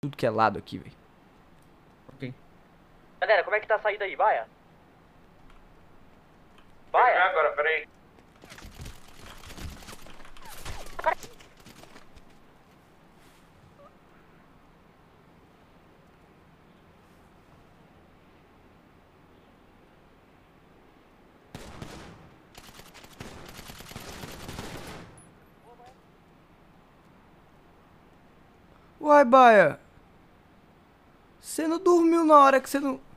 tudo que é lado aqui, velho. Ok. Galera, como é que tá a saída aí? Vai, vai. Agora, peraí. Uai, Baia, você não dormiu na hora que você não...